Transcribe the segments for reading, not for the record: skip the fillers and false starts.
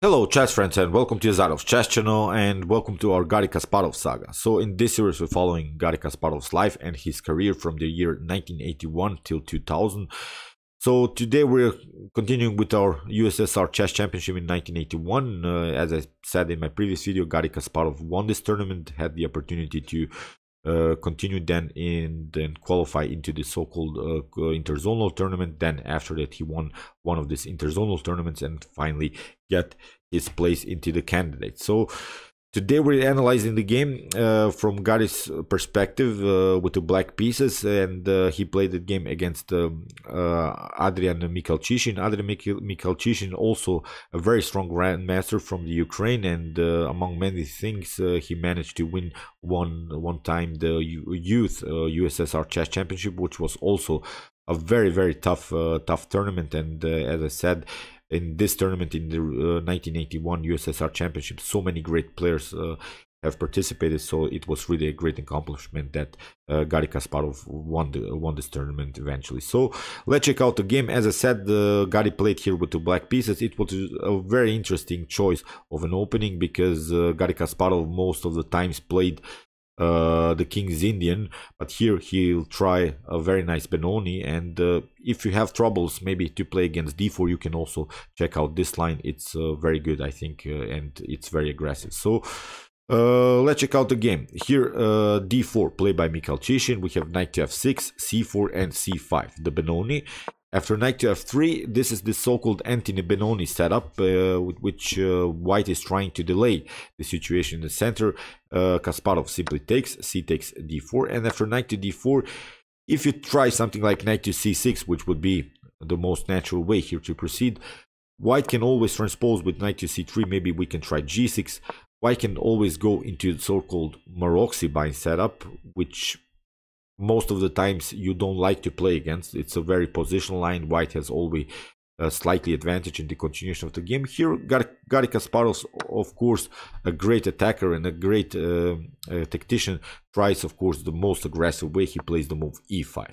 Hello chess friends and welcome to Jozarov's chess channel and welcome to our Garry Kasparov saga. So in this series we're following Garry Kasparov's life and his career from the year 1981 till 2000. So today we're continuing with our USSR Chess Championship in 1981. As I said in my previous video, Garry Kasparov won this tournament, had the opportunity to continue then and qualify into the so-called interzonal tournament. Then after that he won one of these interzonal tournaments and finally get his place into the candidate. So today we're analyzing the game from Garry's perspective with the black pieces, and he played the game against Adrian Mikhalchishin. Adrian Mikhalchishin, also a very strong grandmaster from the Ukraine, and among many things he managed to win one time the youth USSR Chess Championship, which was also a very, very tough tournament. And as I said, in this tournament, in the 1981 USSR Championship, so many great players have participated, so it was really a great accomplishment that Garry Kasparov won this tournament eventually. So let's check out the game. As I said, Garry played here with the black pieces. It was a very interesting choice of an opening because Garry Kasparov most of the times played the King's Indian, but here he'll try a very nice Benoni. And if you have troubles maybe to play against d4, you can also check out this line. It's very good, I think, and it's very aggressive. So let's check out the game here. D4 played by Mikhalchishin. We have knight to f6, c4 and c5, the Benoni. After knight to f3, this is the so-called anti-Benoni setup, with which white is trying to delay the situation in the center. Kasparov simply takes, c takes d4, and after knight to d4, if you try something like knight to c6, which would be the most natural way here to proceed, white can always transpose with knight to c3. Maybe we can try g6. White can always go into the so-called Maroczy bind setup, which most of the times you don't like to play against. It's a very positional line. White has always a slightly advantage in the continuation of the game. Here Garry Kasparov, of course, a great attacker and a great tactician, tries, of course, the most aggressive way. He plays the move e5.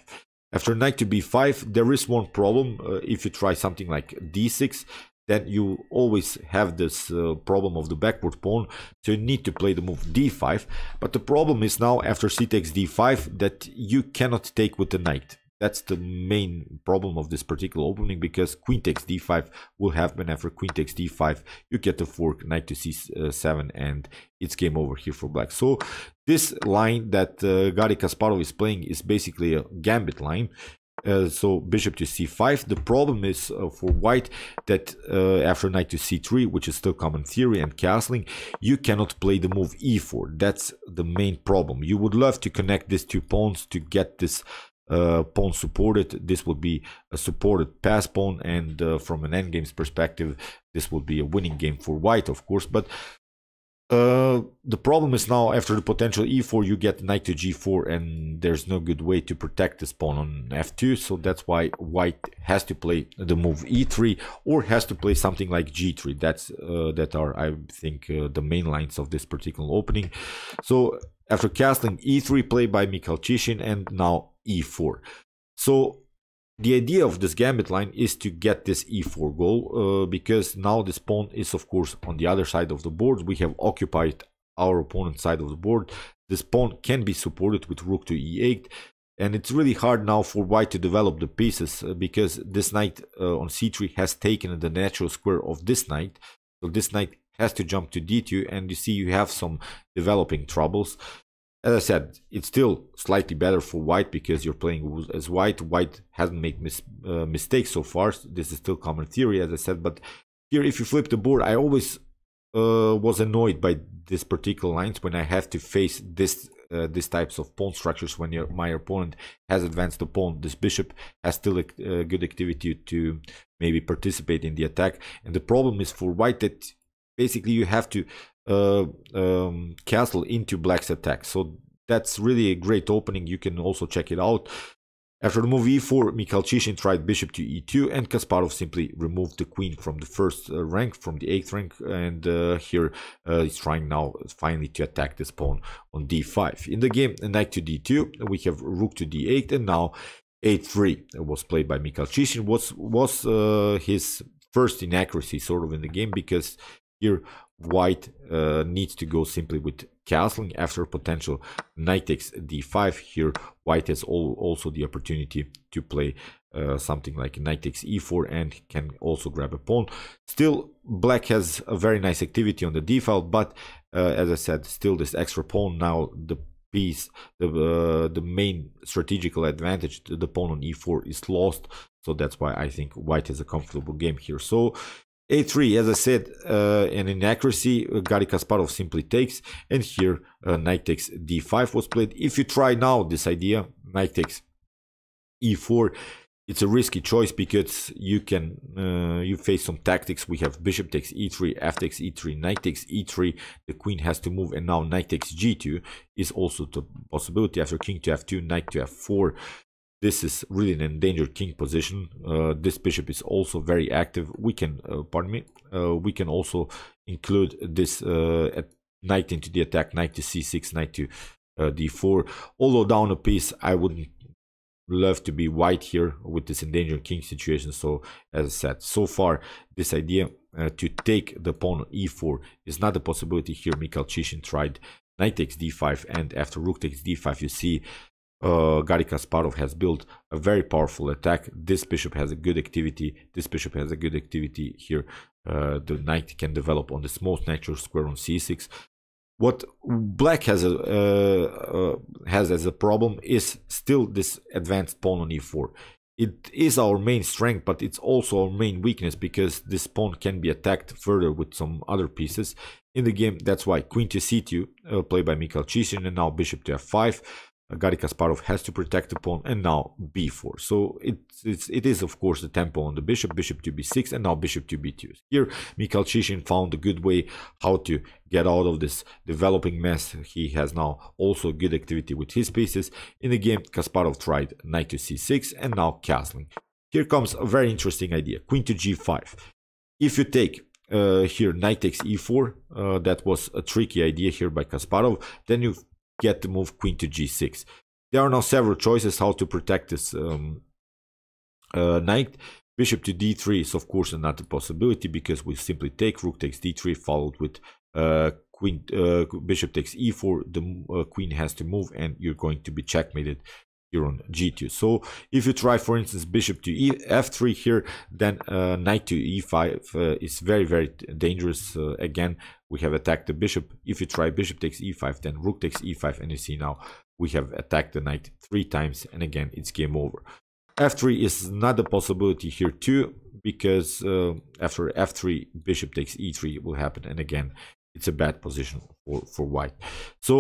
After knight to b5, there is one problem. If you try something like d6, then you always have this problem of the backward pawn, so you need to play the move d5. But the problem is now after c takes d5 that you cannot take with the knight. That's the main problem of this particular opening, because queen takes d5 will happen. After queen takes d5, you get the fork, knight to c7, and it's game over here for black. So this line that Garry Kasparov is playing is basically a gambit line. So bishop to c5. The problem is for white that after knight to c3, which is still common theory and castling, you cannot play the move e4. That's the main problem. You would love to connect these two pawns to get this pawn supported. This would be a supported pass pawn, and from an endgame's perspective, this would be a winning game for white, of course. But the problem is now after the potential e4, you get knight to g4, and there's no good way to protect this pawn on f2. So that's why white has to play the move e3 or has to play something like g3. That's that are, I think, the main lines of this particular opening. So after castling, e3 played by Mikhalchishin, and now e4. So the idea of this gambit line is to get this e4 goal, because now this pawn is, of course, on the other side of the board. We have occupied our opponent's side of the board. This pawn can be supported with rook to e8, and it's really hard now for white to develop the pieces, because this knight on c3 has taken the natural square of this knight. So this knight has to jump to d2, and you see you have some developing troubles. As I said, it's still slightly better for white because you're playing as white. White hasn't made mistakes so far. This is still common theory, as I said. But here, if you flip the board, I always was annoyed by this particular lines when I have to face this these types of pawn structures. When my opponent has advanced the pawn, this bishop has still a good activity to maybe participate in the attack. And the problem is for white that basically you have to castle into black's attack. So that's really a great opening. You can also check it out. After the move e4, Mikhalchishin tried bishop to e2, and Kasparov simply removed the queen from the first rank, from the 8th rank, and here he's trying now finally to attack this pawn on d5. In the game, knight to d2, we have rook to d8, and now a3 was played by Mikhalchishin. Was his first inaccuracy sort of in the game, because here white needs to go simply with castling after potential knight takes d5. Here white has also the opportunity to play something like knight takes e4 and can also grab a pawn. Still, black has a very nice activity on the d-file, but as I said, still this extra pawn. Now the piece, the main strategical advantage to the pawn on e4 is lost, so that's why I think white has a comfortable game here. So a3, as I said, an inaccuracy. Garry Kasparov simply takes, and here knight takes d5 was played. If you try now this idea, knight takes e4, it's a risky choice because you can you face some tactics. We have bishop takes e3, f takes e3, knight takes e3. The queen has to move, and now knight takes g2 is also the possibility. After king to f2, knight to f4. This is really an endangered king position. This bishop is also very active. We can, we can also include this knight into the attack, knight to c6, knight to d4. Although down a piece, I wouldn't love to be white here with this endangered king situation. So as I said, so far this idea to take the pawn on e4 is not a possibility here. Mikhalchishin tried knight takes d5, and after rook takes d5, you see Garry Kasparov has built a very powerful attack. This bishop has a good activity. This bishop has a good activity here. The knight can develop on this most natural square on c6. What black has as a problem is still this advanced pawn on e4. It is our main strength, but it's also our main weakness, because this pawn can be attacked further with some other pieces in the game. That's why queen to c2 played by Mikhalchishin, and now bishop to f5. Garry Kasparov has to protect the pawn, and now b4. So it is of course the tempo on the bishop, bishop to b6, and now bishop to b2. Here Mikhalchishin found a good way how to get out of this developing mess. He has now also good activity with his pieces. In the game, Kasparov tried knight to c6 and now castling. Here comes a very interesting idea, queen to g5. If you take here knight takes e4, that was a tricky idea here by Kasparov, then you get the move queen to g6. There are now several choices how to protect this knight. Bishop to d3 is of course not a possibility, because we simply take rook takes d3 followed with bishop takes e4. The queen has to move, and you're going to be checkmated here on g2. So if you try, for instance, bishop to f3 here, then knight to e5 is very, very dangerous. Again, we have attacked the bishop. If you try bishop takes e5, then rook takes e5, and you see now we have attacked the knight 3 times, and again it's game over. F3 is not a possibility here too, because after f3 bishop takes e3 will happen, and again it's a bad position for white. So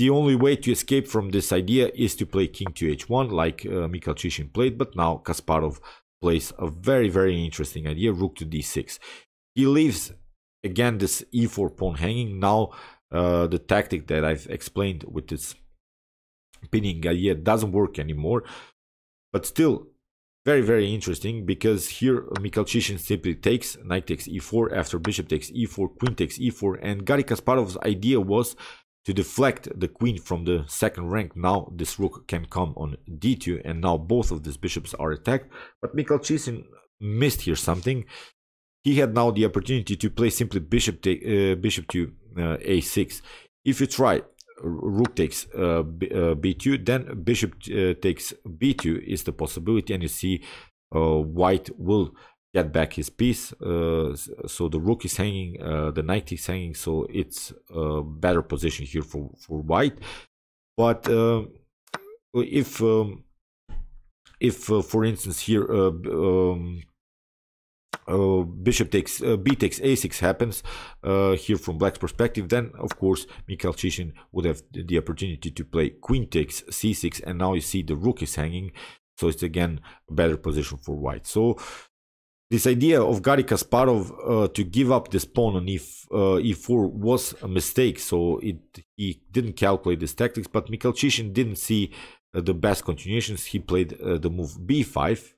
the only way to escape from this idea is to play king to h1 like Mikhalchishin played, but now Kasparov plays a very, very interesting idea, rook to d6. He leaves again this e4 pawn hanging. Now the tactic that I've explained with this pinning idea doesn't work anymore, but still very, very interesting, because here Mikhalchishin simply takes knight takes e4, after bishop takes e4, queen takes e4, and Garry Kasparov's idea was to deflect the queen from the second rank. Now this rook can come on d2, and now both of these bishops are attacked. But Mikhalchishin missed here something. He had now the opportunity to play simply bishop to a6. If you try rook takes b2, then bishop takes b2 is the possibility, and you see white will get back his piece. So the rook is hanging, the knight is hanging, so it's a better position here for white. But if for instance here bishop takes b takes a6 happens here from black's perspective, then of course Mikhalchishin would have the opportunity to play queen takes c6, and now you see the rook is hanging, so it's again a better position for white. So this idea of Garry Kasparov to give up this pawn on e4 was a mistake, so he didn't calculate this tactics. But Mikhalchishin didn't see the best continuations. He played the move b5,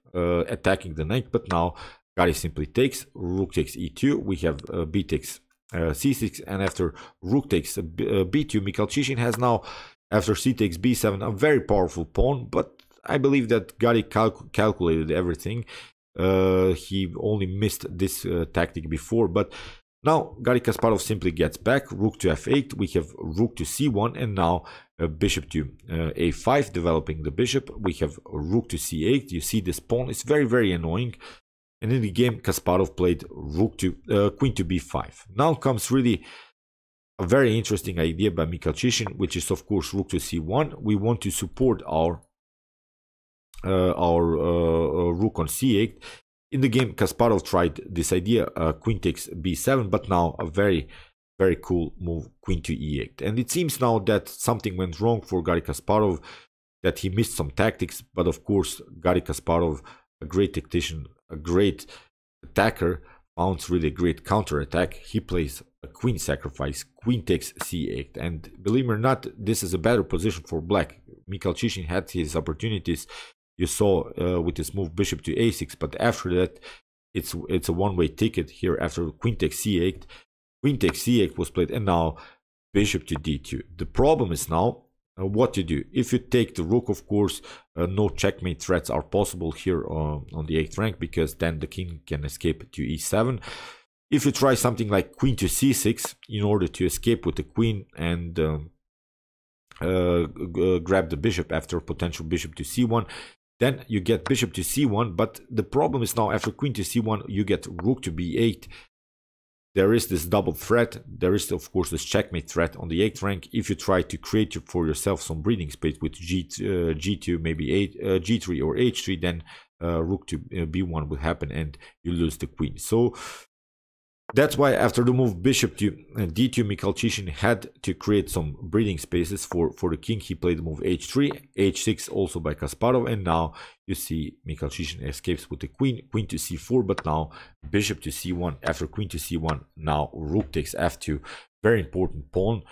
attacking the knight, but now Garry simply takes, rook takes e2, we have b takes c6, and after rook takes b2, Mikhalchishin has now, after c takes b7, a very powerful pawn, but I believe that Garry calculated everything. He only missed this tactic before, but now Garry Kasparov simply gets back. Rook to f8, we have rook to c1, and now bishop to a5, developing the bishop. We have rook to c8. You see this pawn is very, very annoying. And in the game, Kasparov played rook to queen to b5. Now comes really a very interesting idea by Mikhalchishin, which is of course rook to c1. We want to support our rook on c8. In the game, Kasparov tried this idea, queen takes b7, but now a very, very cool move, queen to e8. And it seems now that something went wrong for Garry Kasparov, that he missed some tactics. But of course, Garry Kasparov, a great tactician, a great attacker, mounts really a great counterattack. He plays a queen sacrifice, queen takes c8. And believe me or not, this is a better position for black. Mikhalchishin had his opportunities. You saw with his move bishop to a6, but after that, it's a one-way ticket here. After queen takes c8, queen takes c8 was played, and now bishop to d2. The problem is now what to do. If you take the rook, of course, no checkmate threats are possible here on the 8th rank, because then the king can escape to e7. If you try something like queen to c6 in order to escape with the queen and grab the bishop after potential bishop to c1, then you get bishop to c1. But the problem is now after queen to c1, you get rook to b8. There is this double threat. There is, of course, this checkmate threat on the 8th rank. If you try to create for yourself some breathing space with g2, maybe g3 or h3, then rook to b1 will happen and you lose the queen. So that's why after the move bishop to d2, Mikhalchishin had to create some breathing spaces for the king. He played the move h3, h6 also by Kasparov, and now you see Mikhalchishin escapes with the queen, queen to c4, but now bishop to c1. After queen to c1, now rook takes f2. Very important pawn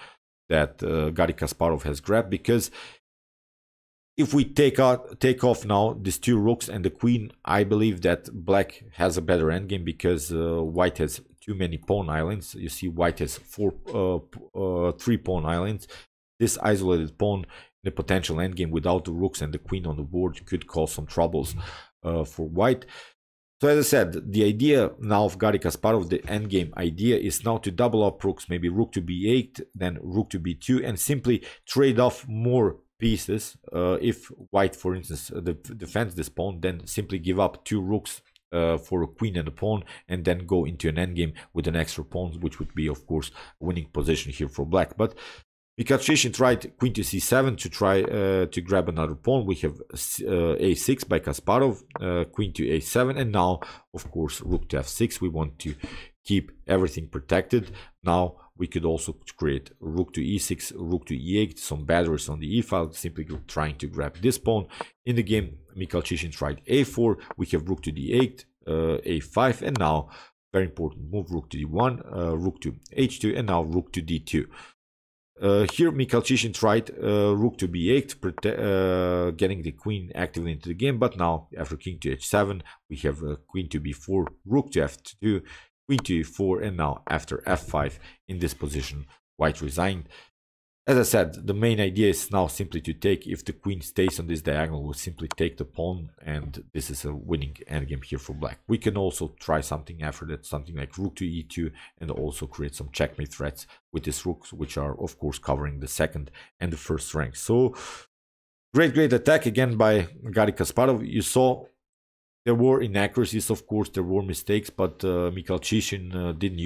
that Garry Kasparov has grabbed, because if we take off now these two rooks and the queen, I believe that black has a better endgame, because white has too many pawn islands. You see white has three pawn islands. This isolated pawn in a potential endgame without the rooks and the queen on the board could cause some troubles for white. So as I said, the idea now of Garry Kasparov, the endgame idea, is now to double up rooks, maybe rook to b8, then rook to b2, and simply trade off more pieces. If white, for instance, defends this pawn, then simply give up two rooks for a queen and a pawn, and then go into an endgame with an extra pawn, which would be, of course, a winning position here for black. But Mikhalchishin tried queen to c7 to try to grab another pawn. We have a6 by Kasparov, queen to a7, and now, of course, rook to f6. We want to keep everything protected. Now we could also create rook to e6, rook to e8, some batteries on the e-file, simply trying to grab this pawn. In the game, Mikhalchishin tried a4, we have rook to d8, a5, and now, very important move, rook to d1, rook to h2, and now rook to d2. Here, Mikhalchishin tried rook to b8, getting the queen actively into the game, but now, after king to h7, we have queen to b4, rook to f2, queen to e4, and now after f5, in this position, white resigned. As I said, the main idea is now simply to take, if the queen stays on this diagonal, we'll simply take the pawn, and this is a winning endgame here for black. We can also try something after that, something like rook to e2, and also create some checkmate threats with these rooks, which are, of course, covering the second and the first rank. So, great attack again by Garry Kasparov. You saw there were inaccuracies, of course, there were mistakes, but Mikhalchishin didn't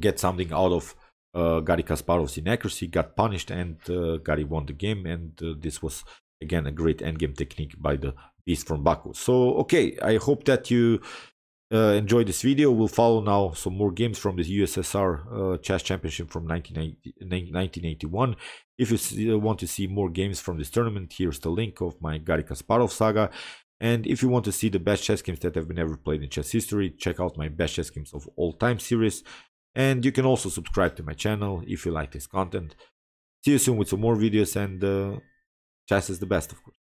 get something out of Garry Kasparov's inaccuracy, got punished, and Garry won the game. And this was, again, a great endgame technique by the Beast from Baku. So, okay, I hope that you enjoyed this video. We'll follow now some more games from the USSR Chess Championship from 1981. If you want to see more games from this tournament, here's the link of my Garry Kasparov saga. And if you want to see the best chess games that have been ever played in chess history, check out my best chess games of all time series. And you can also subscribe to my channel if you like this content. See you soon with some more videos, and chess is the best, of course.